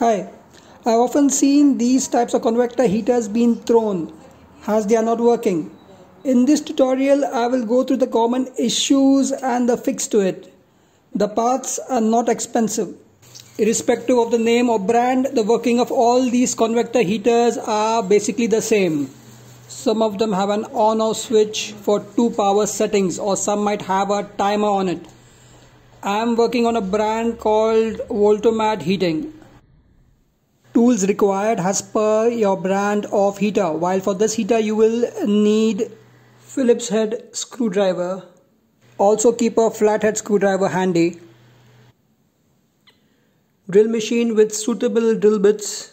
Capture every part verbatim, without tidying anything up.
Hi, I've often seen these types of convector heaters being thrown as they are not working. In this tutorial, I will go through the common issues and the fix to it. The parts are not expensive. Irrespective of the name or brand, the working of all these convector heaters are basically the same. Some of them have an on-off switch for two power settings, or some might have a timer on it. I am working on a brand called Voltomat heating. Tools required as per your brand of heater. While for this heater you will need Phillips head screwdriver. Also keep a flathead screwdriver handy. Drill machine with suitable drill bits.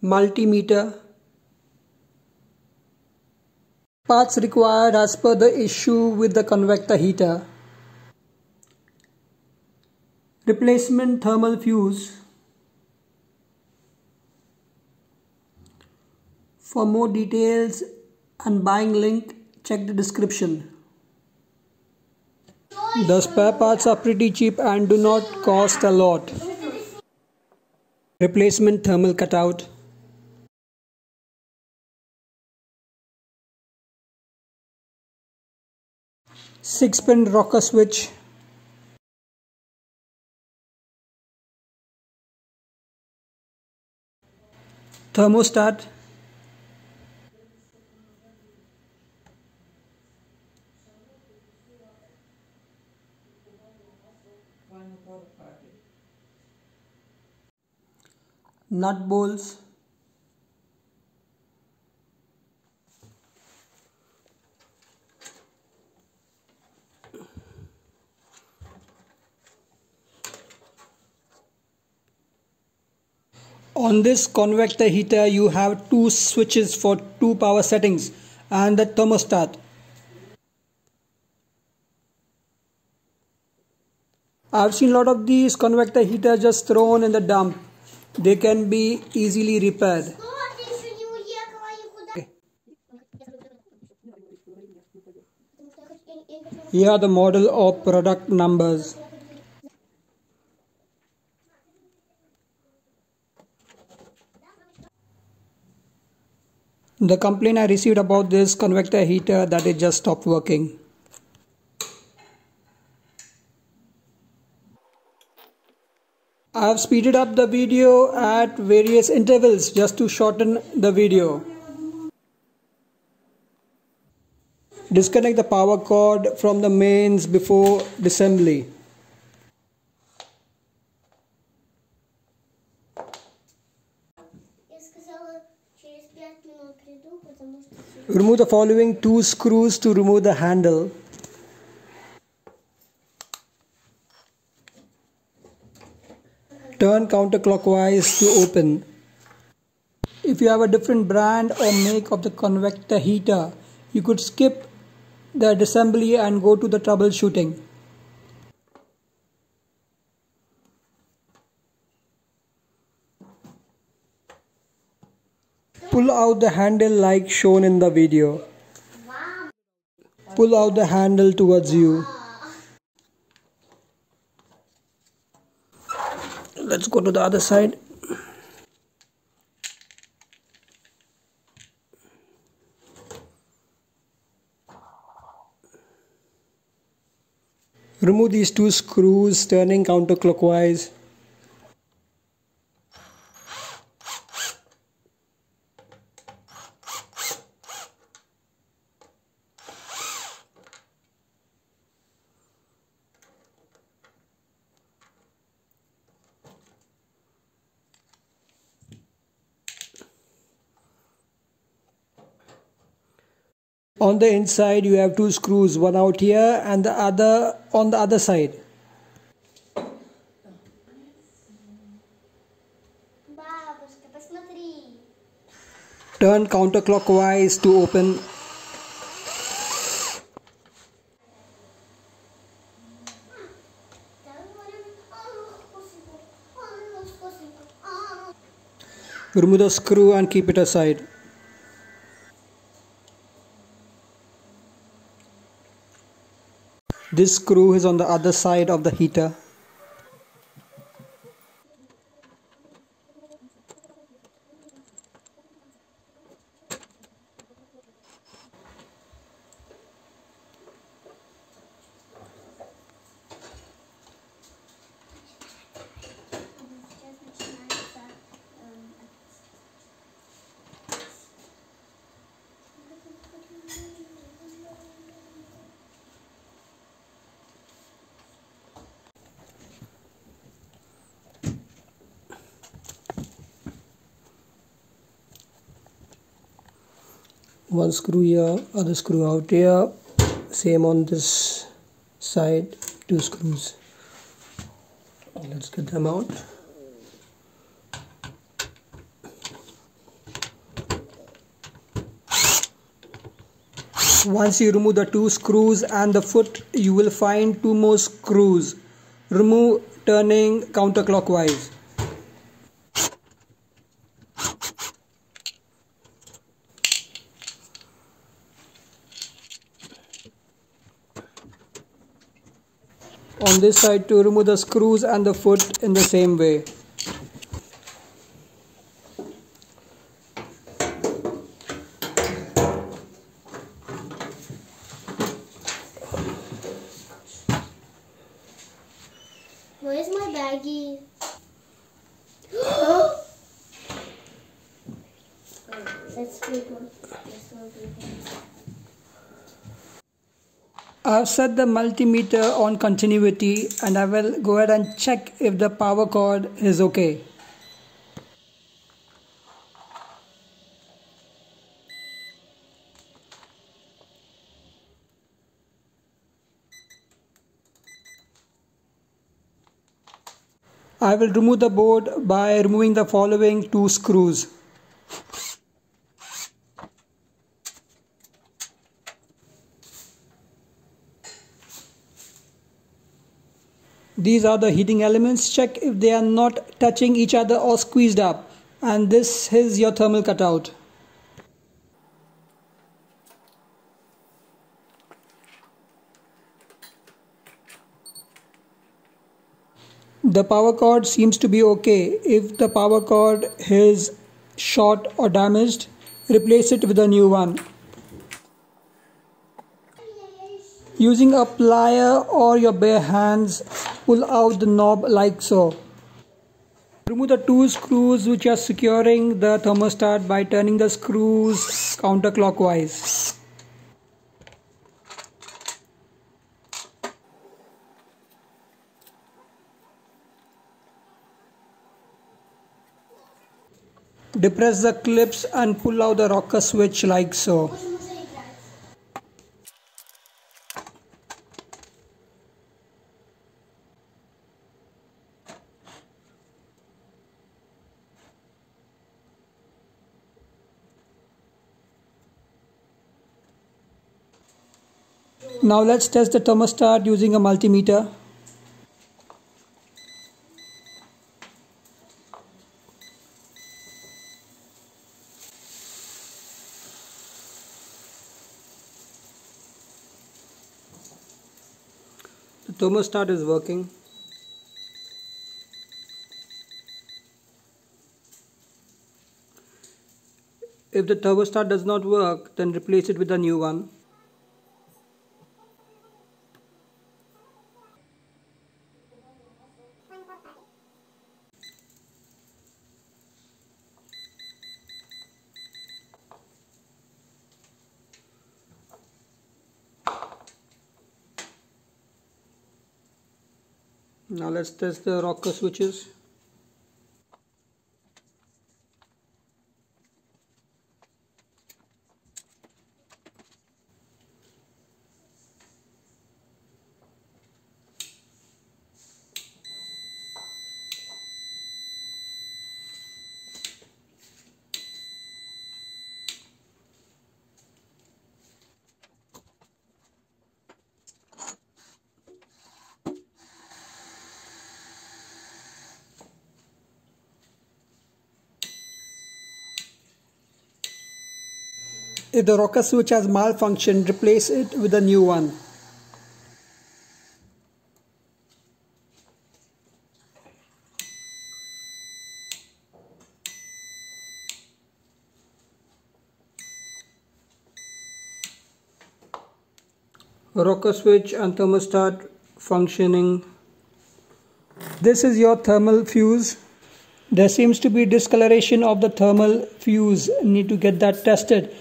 Multimeter. Parts required as per the issue with the convector heater. Replacement thermal fuse. For more details and buying link, check the description. The spare parts are pretty cheap and do not cost a lot. Replacement thermal cutout. six pin rocker switch. Thermostat. Nut bolts. On this convector heater you have two switches for two power settings and the thermostat. I've seen a lot of these convector heaters just thrown in the dump. They can be easily repaired. Here are the model or product numbers. The complaint I received about this convector heater that it just stopped working. I have speeded up the video at various intervals just to shorten the video. Disconnect the power cord from the mains before disassembly. Remove the following two screws to remove the handle. Turn counterclockwise to open. If you have a different brand or make of the convector heater, you could skip the disassembly and go to the troubleshooting. Pull out the handle like shown in the video. Pull out the handle towards you. Let's go to the other side. Remove these two screws, turning counterclockwise. On the inside you have two screws, one out here and the other on the other side. Turn counterclockwise to open. Remove the screw and keep it aside. This screw is on the other side of the heater. one screw here, other screw out here, same on this side, two screws. Let's get them out. Once you remove the two screws and the foot, you will find two more screws. Remove, turning counterclockwise. On this side, to remove the screws and the foot in the same way. Where's my baggie? Oh, let's do one. I've set the multimeter on continuity and I will go ahead and check if the power cord is okay. I will remove the board by removing the following two screws. These are the heating elements. Check if they are not touching each other or squeezed up. And this is your thermal cutout. The power cord seems to be okay. If the power cord is short or damaged, replace it with a new one. Using a plier or your bare hands, pull out the knob like so. Remove the two screws which are securing the thermostat by turning the screws counterclockwise. Depress the clips and pull out the rocker switch like so. Now let's test the thermostat using a multimeter. The thermostat is working. If the thermostat does not work, then replace it with a new one. Now let's test the rocker switches. If the rocker switch has malfunctioned, replace it with a new one. Rocker switch and thermostat functioning. This is your thermal fuse. There seems to be discoloration of the thermal fuse. Need to get that tested.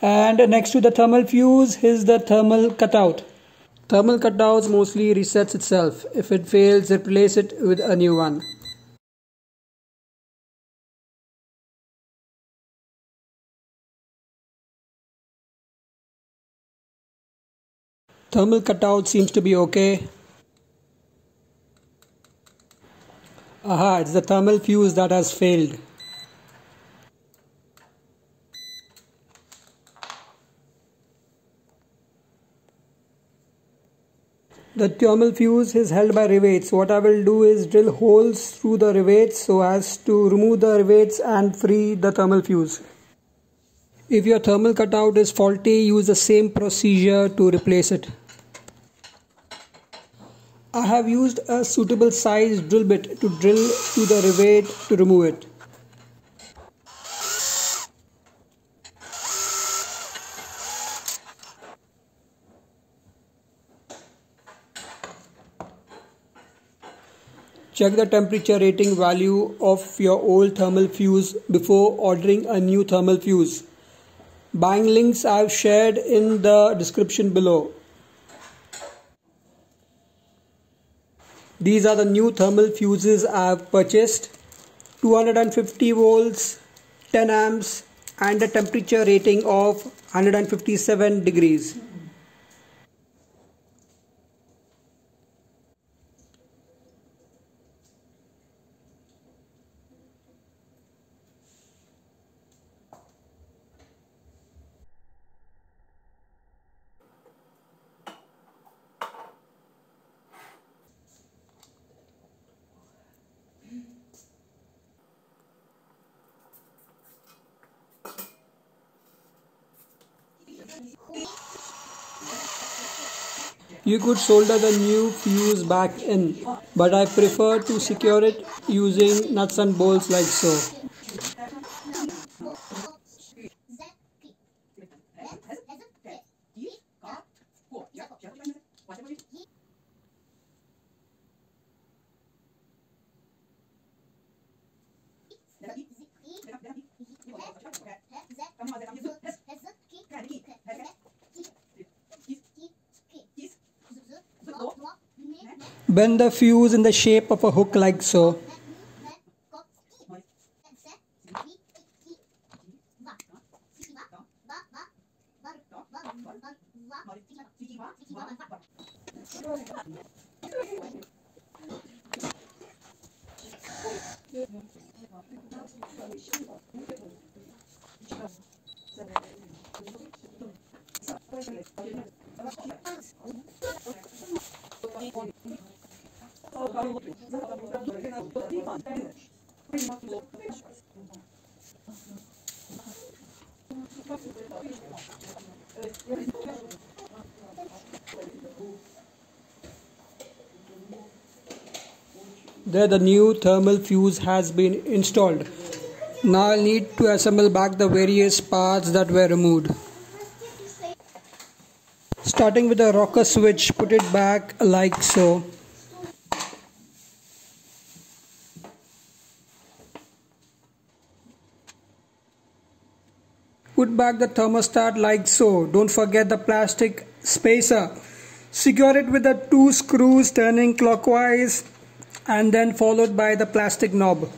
And next to the thermal fuse is the thermal cutout. Thermal cutout mostly resets itself. If it fails, replace it with a new one. Thermal cutout seems to be okay. Aha, it's the thermal fuse that has failed. The thermal fuse is held by rivets. What I will do is drill holes through the rivets so as to remove the rivets and free the thermal fuse. If your thermal cutout is faulty, use the same procedure to replace it. I have used a suitable size drill bit to drill to the rivet to remove it. Check the temperature rating value of your old thermal fuse before ordering a new thermal fuse. Buying links I have shared in the description below. These are the new thermal fuses I have purchased. two hundred fifty volts, ten amps and a temperature rating of one hundred fifty-seven degrees. You could solder the new fuse back in, but I prefer to secure it using nuts and bolts like so. Bend the fuse in the shape of a hook like so. There, the new thermal fuse has been installed. Now I'll need to assemble back the various parts that were removed. Starting with the rocker switch, put it back like so. Put back the thermostat like so. Don't forget the plastic spacer. Secure it with the two screws turning clockwise and then followed by the plastic knob.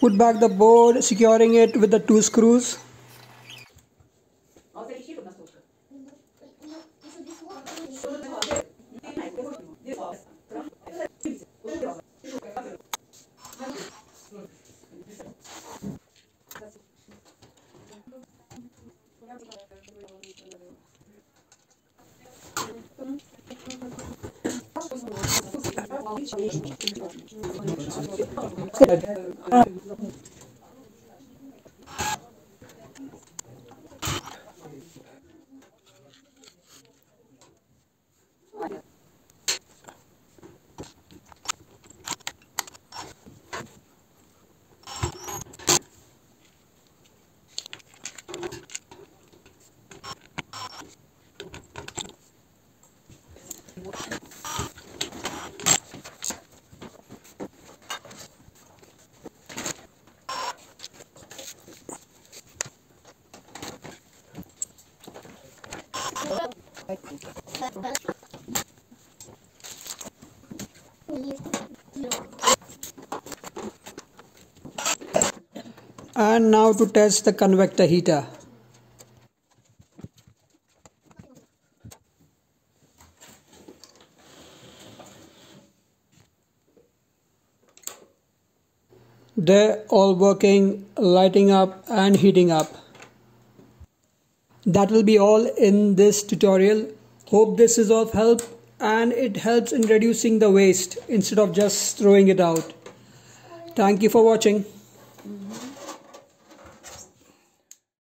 Put back the board, securing it with the two screws. And now to test the convector heater. They're all working, lighting up and heating up. That will be all in this tutorial. Hope this is of help and it helps in reducing the waste instead of just throwing it out. Thank you for watching.